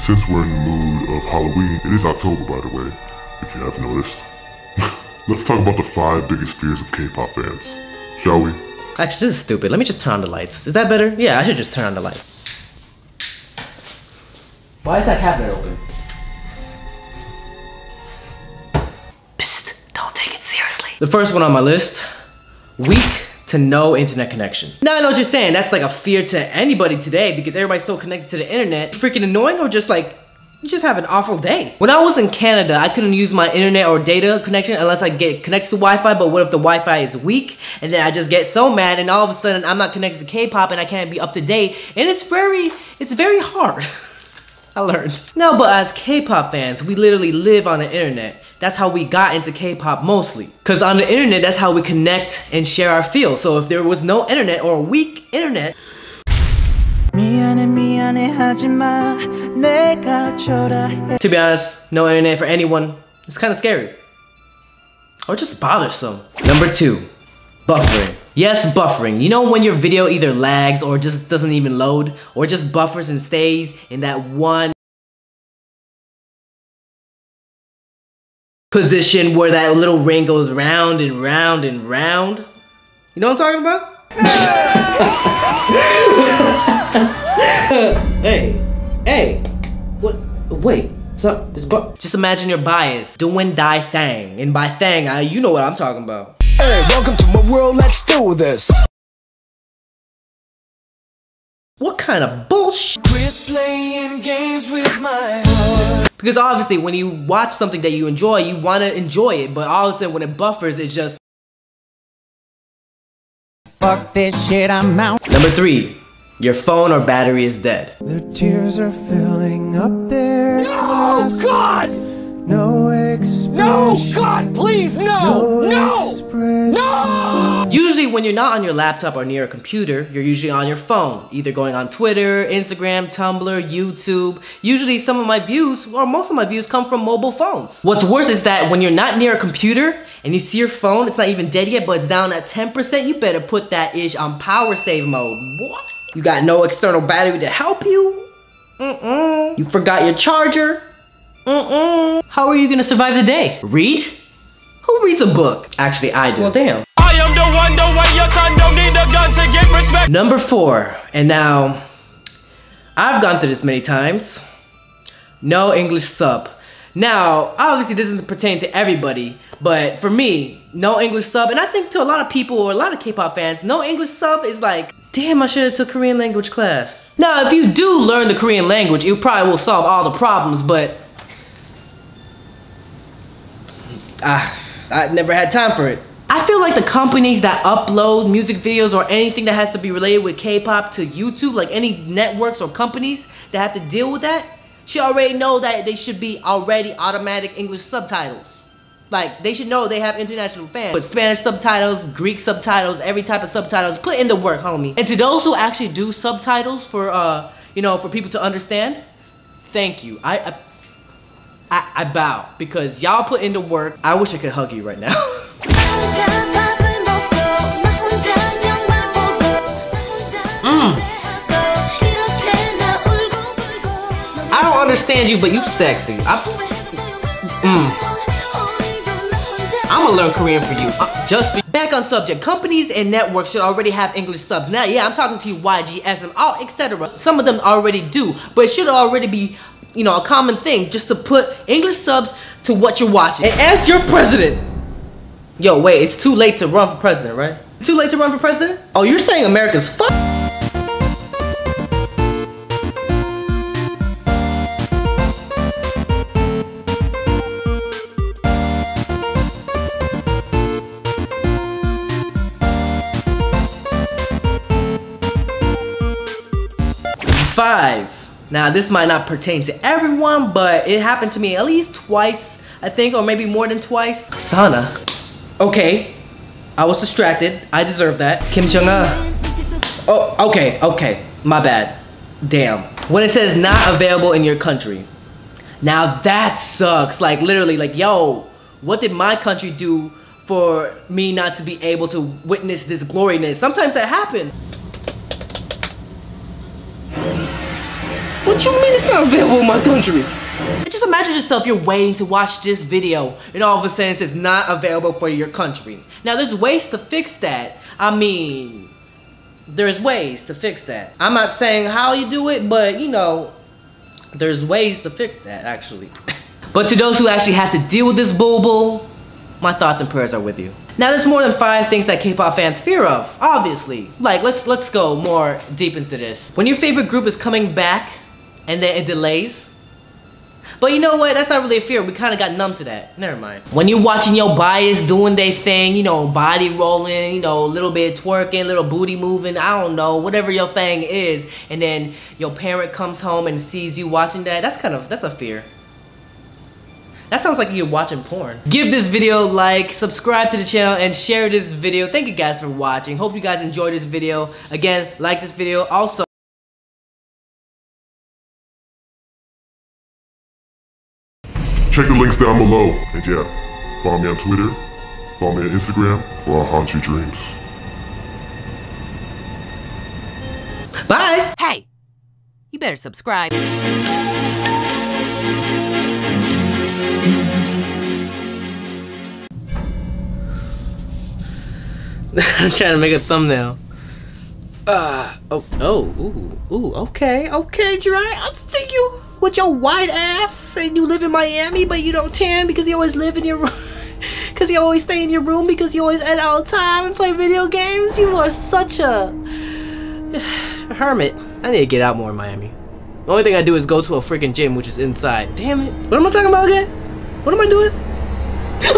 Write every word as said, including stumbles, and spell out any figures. Since we're in the mood of Halloween, it is October, by the way, if you have noticed. Let's talk about the five biggest fears of K-pop fans, shall we? Actually, this is stupid. Let me just turn on the lights. Is that better? Yeah, I should just turn on the light. Why is that cabinet open? Psst, don't take it seriously. The first one on my list, weak to no internet connection. Now I know what you're saying. That's like a fear to anybody today because everybody's so connected to the internet. Freaking annoying or just like, you just have an awful day. When I was in Canada, I couldn't use my internet or data connection unless I get connected to Wi-Fi, but what if the Wi-Fi is weak? And then I just get so mad and all of a sudden I'm not connected to K-pop and I can't be up to date. And it's very, it's very hard. I learned. No, but as K-pop fans, we literally live on the internet. That's how we got into K-pop mostly. Cause on the internet, that's how we connect and share our feels. So if there was no internet or weak internet, 미안해, 미안해, 하지마, 내가 초라해. To be honest, no internet for anyone. It's kind of scary. Or just bothersome. Number two, buffering. Yes, buffering. You know when your video either lags or just doesn't even load, or just buffers and stays in that one position where that little ring goes round and round and round. You know what I'm talking about? Hey, hey, what, wait, so it's bu- Just imagine your bias doing thy thing, and by thing, I, you know what I'm talking about. Hey, welcome to my world, let's do this. What kind of bullshit? Quit playing games with my heart. Because obviously when you watch something that you enjoy, you want to enjoy it, but all of a sudden when it buffers, it's just fuck this shit, I'm out. Number three. Your phone or battery is dead. The tears are filling up there. No, God! No expression. No, God, please, no! No! No! No! Usually when you're not on your laptop or near a computer, you're usually on your phone. Either going on Twitter, Instagram, Tumblr, YouTube. Usually some of my views, or most of my views, come from mobile phones. What's worse is that when you're not near a computer, and you see your phone, it's not even dead yet, but it's down at ten percent, you better put that ish on power save mode. What? You got no external battery to help you? Mm-mm. You forgot your charger? Mm-mm. How are you gonna survive the day? Read? Who reads a book? Actually, I do. Well, damn. I am the one, the way your son don't need a gun to get respect. Number four, and now, I've gone through this many times. No English sub. Now, obviously this doesn't pertain to everybody, but for me, no English sub, and I think to a lot of people or a lot of K-pop fans, no English sub is like, damn, I should've took Korean language class. Now, if you do learn the Korean language, it probably will solve all the problems, but I, I never had time for it. I feel like the companies that upload music videos or anything that has to be related with K-pop to YouTube, like any networks or companies that have to deal with that, should already know that they should be already automatic English subtitles. Like, they should know they have international fans. Put Spanish subtitles, Greek subtitles, every type of subtitles. Put in the work, homie. And to those who actually do subtitles for, uh, you know, for people to understand, thank you. I, I, I, I bow, because y'all put in the work. I wish I could hug you right now. mm. I don't understand you, but you sexy. I, mm. I'm gonna learn Korean for you, uh, just for back on subject, companies and networks should already have English subs. Now, yeah, I'm talking to you Y G, S M, all, et cetera. Some of them already do, but it should already be, you know, a common thing just to put English subs to what you're watching. And as your president, yo, wait, it's too late to run for president, right? Too late to run for president? Oh, you're saying America's fuck? Five. Now this might not pertain to everyone, but it happened to me at least twice, I think, or maybe more than twice. Sana. Okay, I was distracted. I deserve that. Kim Jong-un. Oh, okay, okay, my bad. Damn. When it says not available in your country. Now that sucks. Like literally, like, yo, what did my country do for me not to be able to witness this gloriness? Sometimes that happens. What you mean it's not available in my country? Just imagine yourself, you're waiting to watch this video and all of a sudden it's not available for your country. Now there's ways to fix that. I mean, there's ways to fix that. I'm not saying how you do it, but you know, there's ways to fix that actually. But to those who actually have to deal with this boo-boo, my thoughts and prayers are with you. Now there's more than five things that K-pop fans fear of, obviously. Like, let's, let's go more deep into this. When your favorite group is coming back and then it delays. But you know what, that's not really a fear. We kind of got numb to that. Never mind. When you're watching your bias doing their thing, you know, body rolling, you know, a little bit twerking, little booty moving, I don't know, whatever your thing is, and then your parent comes home and sees you watching that, that's kind of, that's a fear. That sounds like you're watching porn. Give this video a like, subscribe to the channel, and share this video. Thank you guys for watching. Hope you guys enjoyed this video. Again, like this video. Also, check the links down below. And yeah, follow me on Twitter, follow me on Instagram, or I'll haunt your dreams. Bye! Hey, you better subscribe. I'm trying to make a thumbnail. Uh, oh, oh, ooh, ooh, okay, okay, Dry. I'll see you with your white ass and you live in Miami, but you don't tan because you always live in your room. Because you always stay in your room because you always at all time and play video games. You are such a hermit. I need to get out more in Miami. The only thing I do is go to a freaking gym, which is inside. Damn it. What am I talking about again? What am I doing?